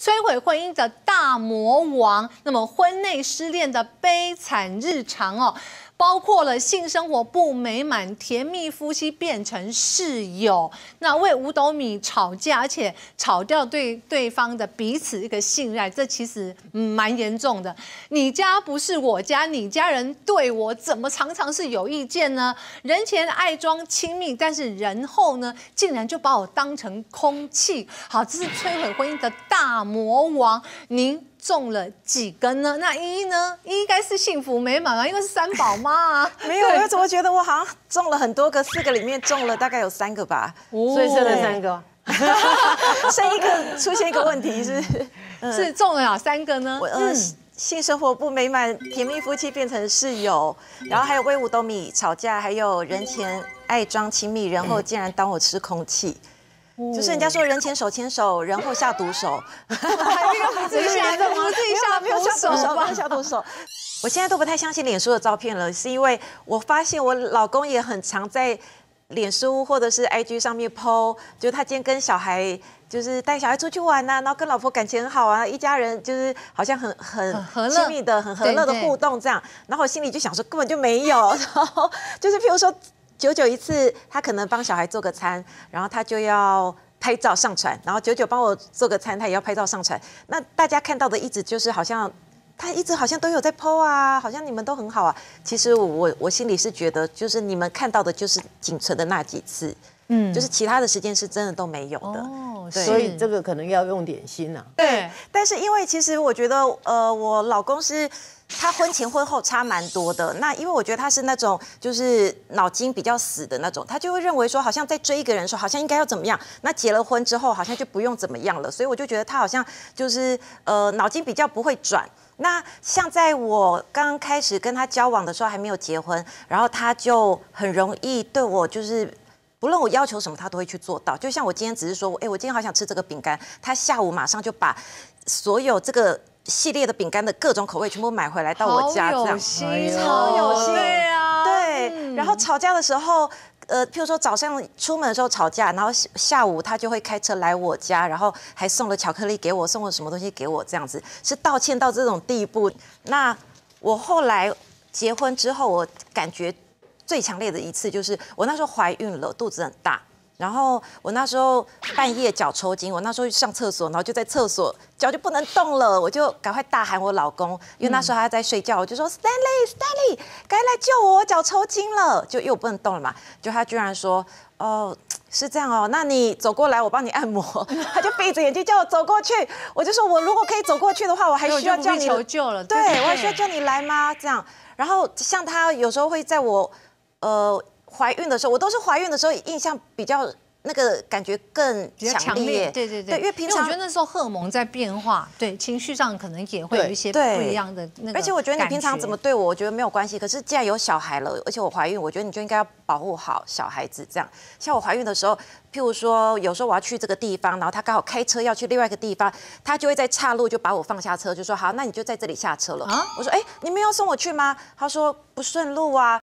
摧毁婚姻的大魔王，那么婚内失恋的悲惨日常哦。 包括了性生活不美满，甜蜜夫妻变成室友，那为五斗米吵架，而且吵掉对方的彼此一个信赖，这其实蛮严重的。你家不是我家，你家人对我怎么常常是有意见呢？人前爱装亲密，但是人后呢，竟然就把我当成空气。好，这是摧毁婚姻的大魔王。您 中了几根呢？那一呢？一应该是幸福美满啊，因为是三宝妈啊。没有，我怎么觉得我好像中了很多个？4个里面中了大概有3个吧，哦、所以剩了3个。剩1个出现一个问题是，是中了哪3个呢？性生活不美满，甜蜜夫妻变成室友，然后还有为五斗米吵架，还有人前爱装亲密，然后竟然当我吃空气。 就是人家说人前手牵手，人后下毒手，没有下毒手。我现在都不太相信脸书的照片了，是因为我发现我老公也很常在脸书或者是 IG 上面 po， 就是他今天跟小孩，就是带小孩出去玩啊，然后跟老婆感情很好啊，一家人就是好像很亲密的、很和乐的互动这样。然后我心里就想说根本就没有，然后就是譬如说。 久久一次，他可能帮小孩做个餐，然后他就要拍照上传，然后久久帮我做个餐，他也要拍照上传。那大家看到的一直就是好像他一直好像都有在 po 啊，好像你们都很好啊。其实我心里是觉得，就是你们看到的就是仅存的那几次，就是其他的时间是真的都没有的。哦，所以这个可能要用点心啊。对，但是因为其实我觉得，我老公是。 他婚前婚后差蛮多的，那因为我觉得他是那种就是脑筋比较死的那种，他就会认为说好像在追一个人的时候，好像应该要怎么样，那结了婚之后好像就不用怎么样了，所以我就觉得他好像就是脑筋比较不会转。那像在我刚开始跟他交往的时候还没有结婚，然后他就很容易对我就是。 不论我要求什么，他都会去做到。就像我今天只是说，哎，我今天好想吃这个饼干，他下午马上就把所有这个系列的饼干的各种口味全部买回来到我家，这样超有心，对啊，对。然后吵架的时候，譬如说早上出门的时候吵架，然后下午他就会开车来我家，然后还送了巧克力给我，送了什么东西给我，这样子是道歉到这种地步。那我后来结婚之后，我感觉。 最强烈的一次就是我那时候怀孕了，肚子很大，然后我那时候半夜脚抽筋，我那时候上厕所，然后就在厕所脚就不能动了，我就赶快大喊我老公，因为那时候他在睡觉，我就说 Stanley， 该来救我，我脚抽筋了，就因为我不能动了嘛，就他居然说哦是这样哦，那你走过来我帮你按摩，他就闭着眼睛叫我走过去，我就说我如果可以走过去的话，我还需要叫你求救了，对我还需要叫你来吗？这样，然后像他有时候会在我。 怀孕的时候，我都是怀孕的时候印象比较那个感觉更强烈，对对对，因为平常我觉得那时候荷尔蒙在变化，对情绪上可能也会有一些不一样的那个。而且我觉得你平常怎么对我，我觉得没有关系。可是既然有小孩了，而且我怀孕，我觉得你就应该要保护好小孩子。这样，像我怀孕的时候，譬如说有时候我要去这个地方，然后他刚好开车要去另外一个地方，他就会在岔路就把我放下车，就说好，那你就在这里下车了。啊、我说哎，你们要送我去吗？他说不顺路啊。